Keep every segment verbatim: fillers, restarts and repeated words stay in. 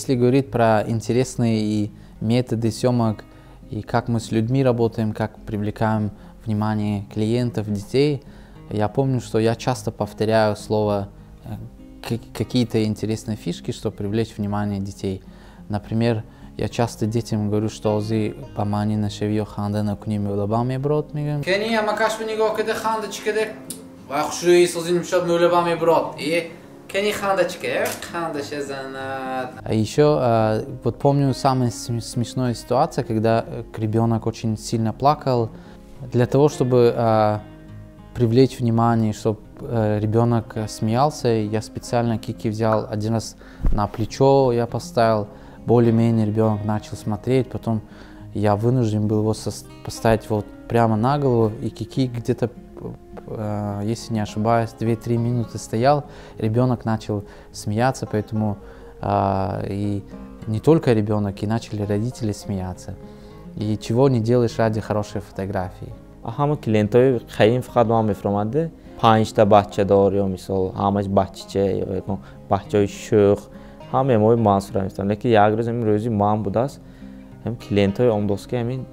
Если говорить про интересные и методы съемок, и как мы с людьми работаем, как привлекаем внимание клиентов, детей, я помню, что я часто повторяю слово какие-то интересные фишки, чтобы привлечь внимание детей. Например, я часто детям говорю, что «Ози помани на шевью ханды на куни мюлабам и брод». «Кени, я макаш бы него кеде ханды чекеде, вахшуи созин мшот мюлабам и брод». И «Кени ханда чеке, ханда шезанат». А еще, вот помню, самая смешная ситуация, когда ребенок очень сильно плакал. Для того, чтобы привлечь внимание, чтобы ребенок смеялся, я специально кики взял один раз на плечо, я поставил, более-менее ребенок начал смотреть, потом я вынужден был его поставить вот прямо на голову, и кики где-то, если не ошибаюсь, две-три минуты стоял, ребенок начал смеяться, поэтому и не только ребенок, и начали родители смеяться. И чего не делаешь ради хорошей фотографии. Ахама клиенты хайм фхадвам мефромаде. Панчта бачча дарё мисол, хамаш бачче, якон баччаи шух. Хаме мой мансура мистам. Леки як роз ҳамин рӯзи ман будас, ҳам клиентҳои омдоски ҳамин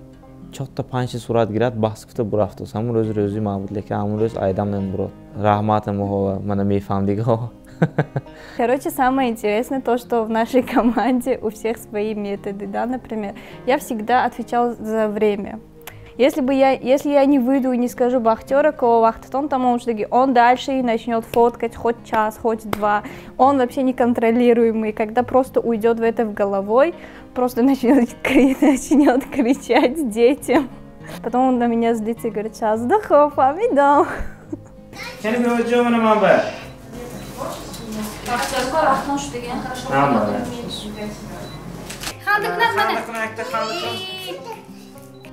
чотта панчта сурат гирад, баҳс гуфта бурафтас. Ҳамин рӯз рӯзи ман буд, леки ҳамин рӯз айдам намбурод. Раҳматам муҳова, мана мефаҳмидиго. Короче, самое интересное то, что в нашей команде у всех свои методы, да, например, я всегда отвечала за время. Если бы я, если я не выйду и не скажу бахтера, кого вахтатон, там он, он дальше и начнет фоткать хоть час, хоть два, он вообще неконтролируемый, когда просто уйдет в это в головой, просто начнет, начнет кричать детям. Потом он на меня злится и говорит, сейчас сдохов, амидам.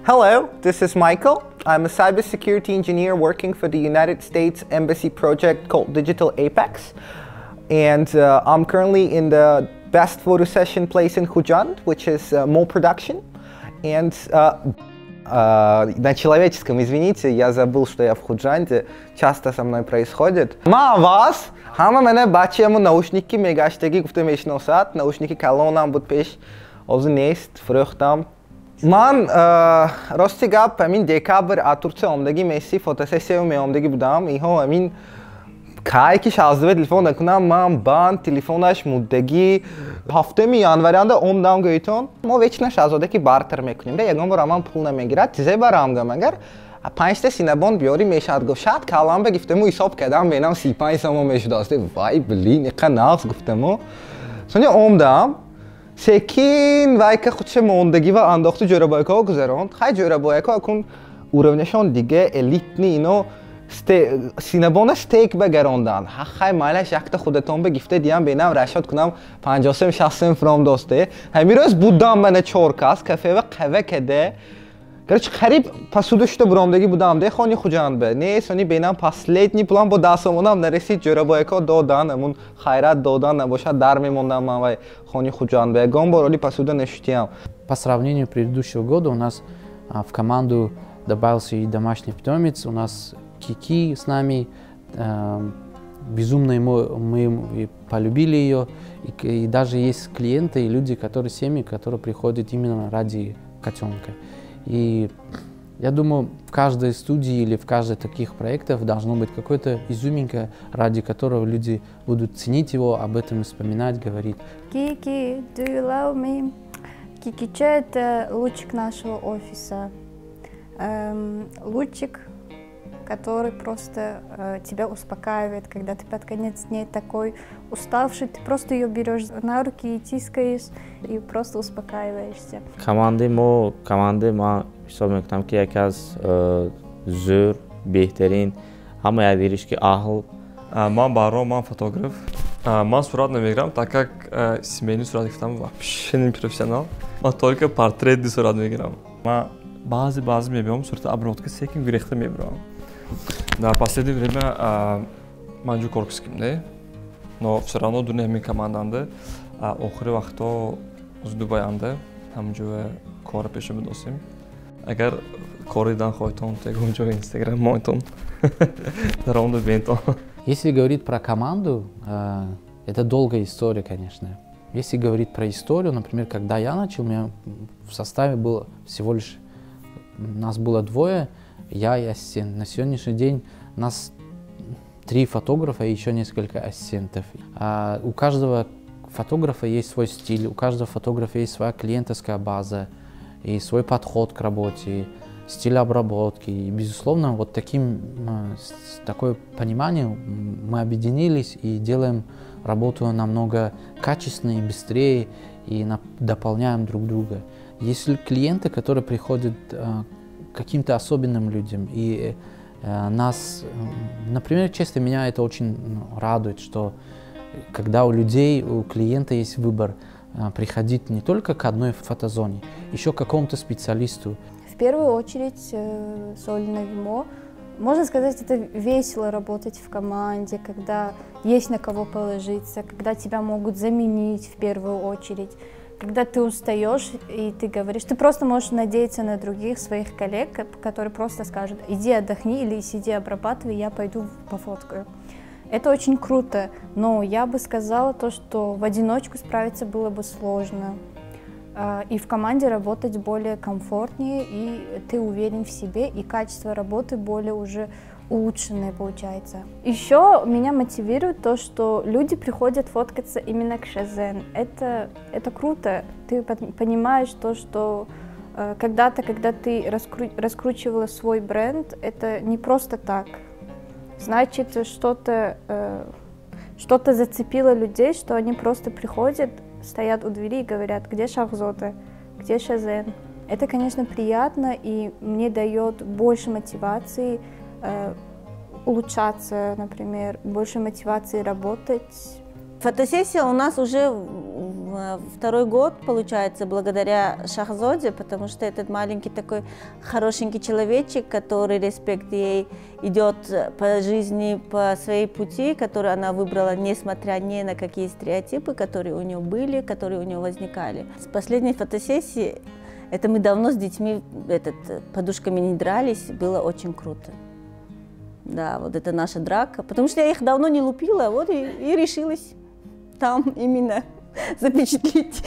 Hello, this is Michael. I'm a cybersecurity engineer working for the United States Embassy project called Digital Apex. And uh, I'm currently in the best photo session place in Худжанд, which is uh, Mo Production. And uh, Uh, на человеческом, извините, я забыл, что я в Худжанде, часто со мной происходит. Ма вас, хама мене бачему наушники мегаштеги гуфтемеш носат, наушники колонам буд пеш, озу нест, фрюхтам. Ман ростига памин декабр атурце омдаги месси фотосессия уме омдаги будам, ихо амин кай ки шаздве телефон накунам, ман бан телефонаш муддаги هفتمی آنورانده اوم دام گویتون ما ویچنا شازده که بارتر میکنیم ده یکم برامان پول نمیگیرد تیزه برام گم اگر پنجتا سینبان بیاری میشد گفت کلام بگفتمو ایساب کدم بینم سی پنج سامو میشداسته وای بلی نقه ناغز گفتمو سونی اوم دام سکین وای که خودش موندگی و انداخت جوربایکه ها گذراند خیلی جوربایکه ها کن اورونشان دیگه الیت نی اینو سینبان ستیک بگراندن خیلی مالش یکتا خودتان بگیفته دیم بینم رشد کنم پنجاسم شخصم فرام داسته همی روز بودم من چهار کس کفه و قوه کده گرچه خریب پسودشتو برامدگی بودم ده خانی خوجند به نیست هنی بینم پسلیتنی پلان با دستمونم نرسید جرابایکا دادن امون خیرت دادن نباشد در میموندم من و خانی خوجند به گام بارالی پسوده نشتیم По сравнению предыдущего года у нас в команду добавился и домашний питомец, у нас Кики с нами, э, безумно мы, мы полюбили ее, и, и даже есть клиенты и люди, которые семьи, которые приходят именно ради котенка. И я думаю, в каждой студии или в каждой таких проектов должно быть какое-то изюминка, ради которого люди будут ценить его, об этом вспоминать, говорить. Кики, do you love me? Кикича – это лучик нашего офиса, эм, лучик, который просто э, тебя успокаивает, когда ты под конец дня такой уставший, ты просто ее берешь на руки и тискаешь, и просто успокаиваешься. Команды мо, команды ма, что мы там ки яказ зур, бехтерин, ама я верю, что ахл. Ма баро, ма фотограф. Ма сурат навиграм, так как семейный сурат там вообще не профессионал, а только портретный сурат навиграм. Ма бази бази мебем сурат обработка секим грехта мебрам. Да, в последнее время а, манчу коркскимде, но все равно дунеми команданде, а охри вахто с Дубаянде, там же кора пешим досим. Агар коридан хойтон, тегом же инстаграм мойтон, даронду бентон. Если говорить про команду, это долгая история, конечно. Если говорить про историю, например, когда я начал, у меня в составе было всего лишь, нас было двое, я и ассистент. На сегодняшний день нас три фотографа и еще несколько ассистентов. А у каждого фотографа есть свой стиль, у каждого фотографа есть своя клиентская база и свой подход к работе, стиль обработки. И, безусловно, вот таким, такое понимание мы объединились и делаем работу намного качественнее, быстрее и на, дополняем друг друга. Есть клиенты, которые приходят э, к каким-то особенным людям, и э, нас, например, честно, меня это очень радует, что когда у людей, у клиента есть выбор э, приходить не только к одной фотозоне, еще к какому-то специалисту. В первую очередь, э, Соли нави мо. Можно сказать, это весело работать в команде, когда есть на кого положиться, когда тебя могут заменить в первую очередь, когда ты устаешь и ты говоришь, ты просто можешь надеяться на других своих коллег, которые просто скажут, иди отдохни или сиди обрабатывай, я пойду пофоткаю. Это очень круто, но я бы сказала то, что в одиночку справиться было бы сложно. И в команде работать более комфортнее, и ты уверен в себе, и качество работы более уже улучшенное получается. Еще меня мотивирует то, что люди приходят фоткаться именно к Шэзэн. Это, это круто. Ты понимаешь то, что когда-то, когда ты раскру, раскручивала свой бренд, это не просто так. Значит, что-то, что-то зацепило людей, что они просто приходят, стоят у двери и говорят, где Шахзода, где Шэзэн. Это, конечно, приятно и мне дает больше мотивации э, улучшаться, например, больше мотивации работать. Фотосессия у нас уже второй год получается благодаря Шахзоде, потому что этот маленький такой хорошенький человечек, который, респект ей, идет по жизни, по своей пути, который она выбрала, несмотря ни на какие стереотипы, которые у нее были, которые у нее возникали. С последней фотосессии, это мы давно с детьми этот, подушками не дрались, было очень круто. Да, вот это наша драка, потому что я их давно не лупила, вот и, и решилась там именно запечатлеть.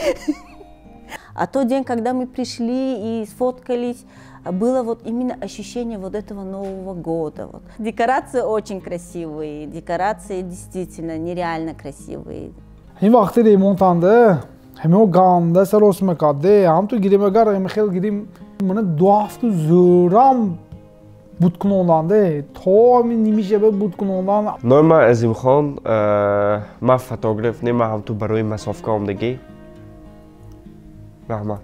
А тот день, когда мы пришли и сфоткались, было вот именно ощущение вот этого Нового года. Вот. Декорации очень красивые, декорации действительно нереально красивые. Normal as you can, my photograph name I have to borrow my softcam today. Rahman.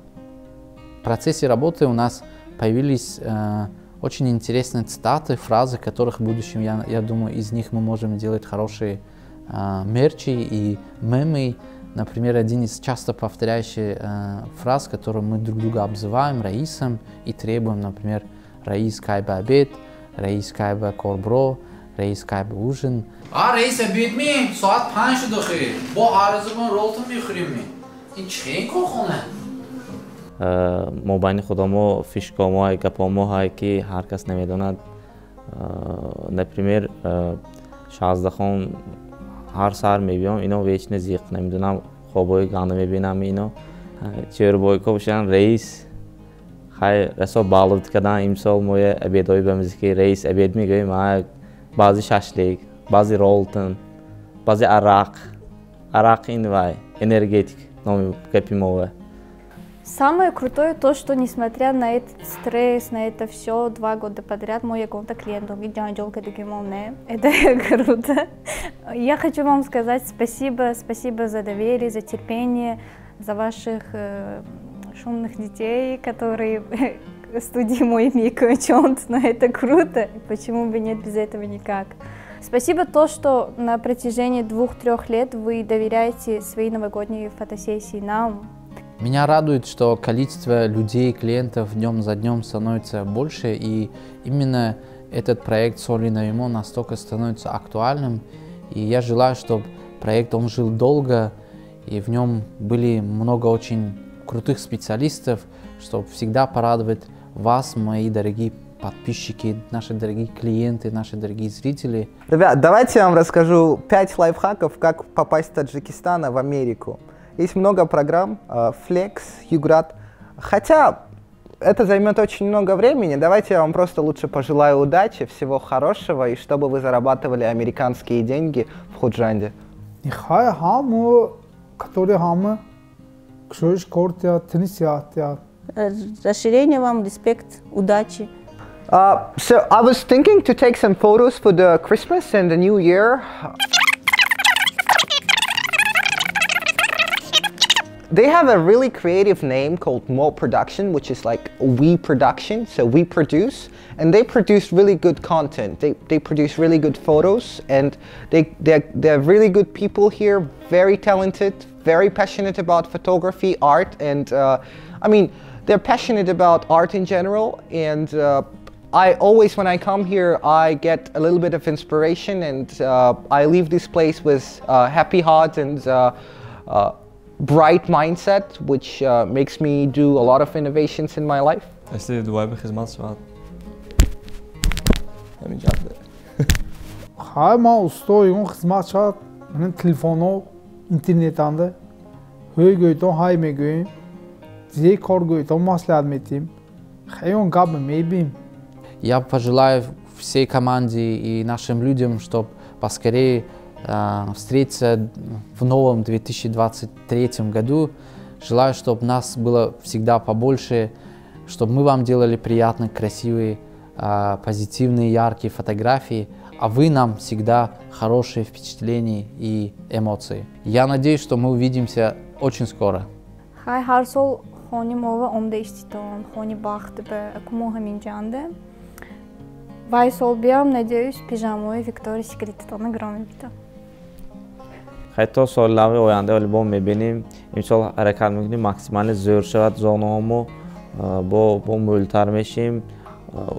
В процессе работы у нас появились э, очень интересные цитаты, фразы, которых в будущем я, я думаю, из них мы можем делать хорошие э, мерчи и мемы. Например, один из часто повторяющих э, фраз, которую мы друг друга обзываем Раисом и требуем, например. Раис кайба обед, раис кайба корбро, раис кайба ужин. А раис обед ми, саат панч дохи, бо арзугон ролтон михрими. Ин чхен кохона? Мобайни худамо фишкамо хай гапамо хай ки ҳар кас намедонад. Например, шаздахон ҳар сар мебинам, ино вечна зиқ намедонам, хобои ганда мебинам ино. Чёрбои кобшан раис хай расо балуд кадан имсол моя обедои бамзики рейс обед мигоим а бази шашлик, бази ролтон, бази арак, арак инвай, энергетик, номи капимова. Самое крутое то, что несмотря на этот стресс, на это все два года подряд моя комната клиентов идёт докимоне, это круто. Я хочу вам сказать спасибо, спасибо за доверие, за терпение, за ваших шумных детей, которые в студии мой мико о чем-то, но это круто, почему бы нет, без этого никак. Спасибо то, что на протяжении двух-трех лет вы доверяете свои новогодние фотосессии нам. Меня радует, что количество людей, клиентов днем за днем становится больше, и именно этот проект Соли нави мо настолько становится актуальным, и я желаю, чтобы проект он жил долго, и в нем были много очень крутых специалистов, чтобы всегда порадовать вас, мои дорогие подписчики, наши дорогие клиенты, наши дорогие зрители. Ребят, давайте я вам расскажу пять лайфхаков, как попасть из Таджикистана в Америку. Есть много программ, Flex, YouGrad. Хотя это займет очень много времени. Давайте я вам просто лучше пожелаю удачи, всего хорошего, и чтобы вы зарабатывали американские деньги в Худжанде. Расширение вам, респект, удачи. Uh, so I was thinking to take some photos for the Christmas and the New Year. They have a really creative name called Mo Production, which is like we production, so we produce, and they produce really good content. They, they produce really good photos, and they, they're, they're really good people here, very talented, very passionate about photography, art, and uh, I mean, they're passionate about art in general, and uh, I always, when I come here, I get a little bit of inspiration, and uh, I leave this place with uh, happy heart and uh, uh, bright mindset, which uh, makes me do a lot of innovations in my life. I stay in Dubai because months out. Let me jump there. How much story on months out? On telephone, internet, and the. Who go to high me go? They car go to maslad me team. How on gab me be? Я пожелаю всей команде и нашим людям, чтобы поскорее э, встретиться в новом две тысячи двадцать третьем году. Желаю, чтобы нас было всегда побольше, чтобы мы вам делали приятные, красивые, э, позитивные, яркие фотографии, а вы нам всегда хорошие впечатления и эмоции. Я надеюсь, что мы увидимся очень скоро. Вайсол биам, надеюсь, пижамой Виктория Секретта на громе бита. Хотя Соли нави мо альбом мы биним, им сол харакат мекуним максимально зор шавад зонаҳомо, бо бо мултар мешим,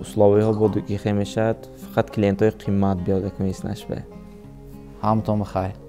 условиҳо бо дукиха мешавад, фақат клиентҳои қиммат биёда кунед нешавед. Ҳаматон бихайр.